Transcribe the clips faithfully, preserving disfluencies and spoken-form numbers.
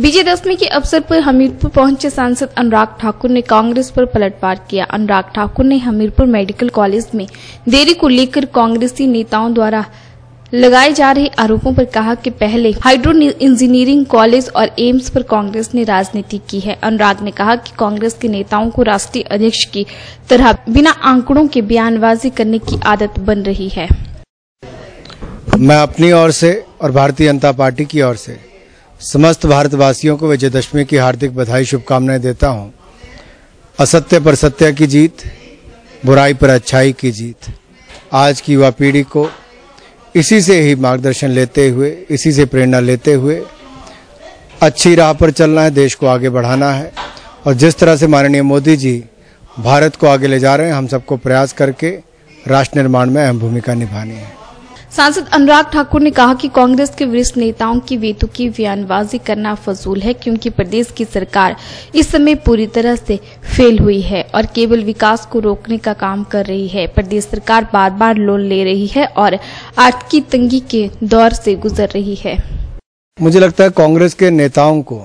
विजय दशमी के अवसर पर हमीरपुर पहुंचे सांसद अनुराग ठाकुर ने कांग्रेस पर पलटवार किया। अनुराग ठाकुर ने हमीरपुर मेडिकल कॉलेज में देरी को लेकर कांग्रेसी नेताओं द्वारा लगाए जा रहे आरोपों पर कहा कि पहले हाइड्रो इंजीनियरिंग कॉलेज और एम्स पर कांग्रेस ने राजनीति की है। अनुराग ने कहा कि कांग्रेस के नेताओं को राष्ट्रीय अध्यक्ष की तरह बिना आंकड़ों के बयानबाजी करने की आदत बन रही है। मैं अपनी ओर से और भारतीय जनता पार्टी की ओर से समस्त भारतवासियों को विजय दशमी की हार्दिक बधाई शुभकामनाएं देता हूँ। असत्य पर सत्य की जीत, बुराई पर अच्छाई की जीत। आज की युवा पीढ़ी को इसी से ही मार्गदर्शन लेते हुए, इसी से प्रेरणा लेते हुए अच्छी राह पर चलना है, देश को आगे बढ़ाना है। और जिस तरह से माननीय मोदी जी भारत को आगे ले जा रहे हैं, हम सबको प्रयास करके राष्ट्र निर्माण में अहम भूमिका निभानी है। सांसद अनुराग ठाकुर ने कहा कि कांग्रेस के वरिष्ठ नेताओं की बेतुकी बयानबाजी करना फजूल है, क्योंकि प्रदेश की सरकार इस समय पूरी तरह से फेल हुई है और केवल विकास को रोकने का काम कर रही है। प्रदेश सरकार बार बार लोन ले रही है और आर्थिक तंगी के दौर से गुजर रही है। मुझे लगता है कांग्रेस के नेताओं को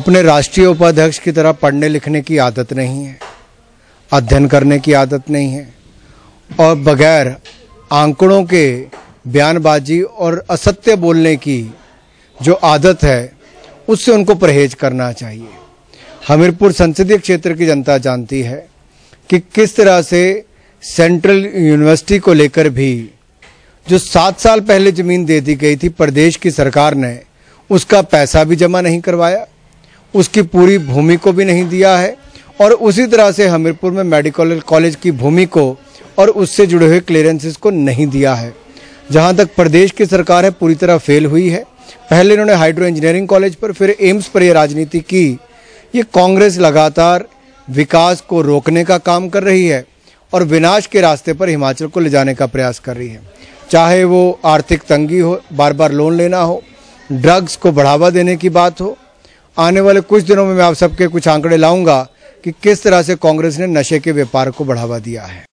अपने राष्ट्रीय उपाध्यक्ष की तरह पढ़ने लिखने की आदत नहीं है, अध्ययन करने की आदत नहीं है और बगैर आंकड़ों के बयानबाजी और असत्य बोलने की जो आदत है उससे उनको परहेज करना चाहिए। हमीरपुर संसदीय क्षेत्र की जनता जानती है कि किस तरह से सेंट्रल यूनिवर्सिटी को लेकर भी जो सात साल पहले ज़मीन दे दी गई थी, प्रदेश की सरकार ने उसका पैसा भी जमा नहीं करवाया, उसकी पूरी भूमि को भी नहीं दिया है। और उसी तरह से हमीरपुर में मेडिकल कॉलेज की भूमि को और उससे जुड़े हुए क्लियरेंसेस को नहीं दिया है। जहां तक प्रदेश की सरकार है, पूरी तरह फेल हुई है। पहले इन्होंने हाइड्रो इंजीनियरिंग कॉलेज पर, फिर एम्स पर यह राजनीति की। ये कांग्रेस लगातार विकास को रोकने का काम कर रही है और विनाश के रास्ते पर हिमाचल को ले जाने का प्रयास कर रही है। चाहे वो आर्थिक तंगी हो, बार बार लोन लेना हो, ड्रग्स को बढ़ावा देने की बात हो। आने वाले कुछ दिनों में मैं आप सबके कुछ आंकड़े लाऊंगा कि किस तरह से कांग्रेस ने नशे के व्यापार को बढ़ावा दिया है।